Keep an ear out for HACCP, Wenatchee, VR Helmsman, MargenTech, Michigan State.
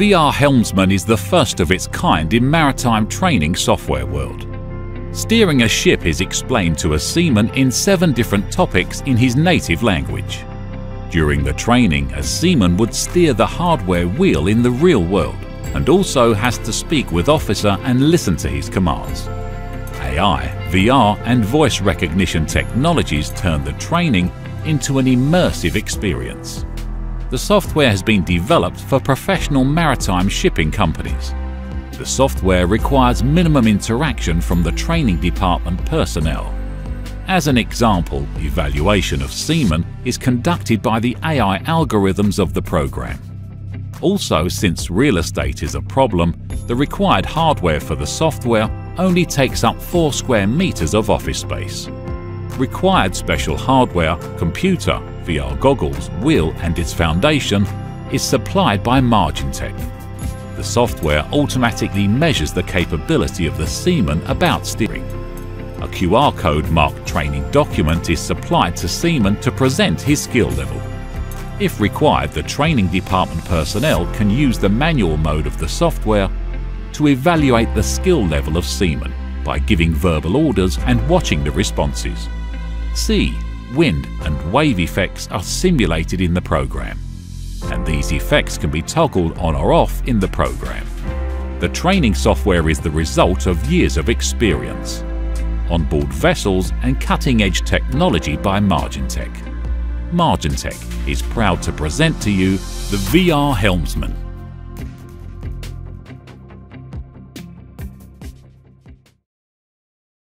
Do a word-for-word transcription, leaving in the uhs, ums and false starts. V R Helmsman is the first of its kind in maritime training software world. Steering a ship is explained to a seaman in seven different topics in his native language. During the training, a seaman would steer the hardware wheel in the real world and also has to speak with officer and listen to his commands. A I, V R and voice recognition technologies turn the training into an immersive experience. The software has been developed for professional maritime shipping companies. The software requires minimum interaction from the training department personnel. As an example, evaluation of seamen is conducted by the A I algorithms of the program. Also, since real estate is a problem, the required hardware for the software only takes up four square meters of office space. Required special hardware, computer, V R goggles, wheel and its foundation is supplied by MargenTech. The software automatically measures the capability of the seaman about steering. A Q R code marked training document is supplied to seaman to present his skill level. If required, the training department personnel can use the manual mode of the software to evaluate the skill level of seaman by giving verbal orders and watching the responses. Sea, wind and wave effects are simulated in the program, and these effects can be toggled on or off in the program. The training software is the result of years of experience onboard vessels and cutting-edge technology by MargenTech. MargenTech is proud to present to you the V R Helmsman.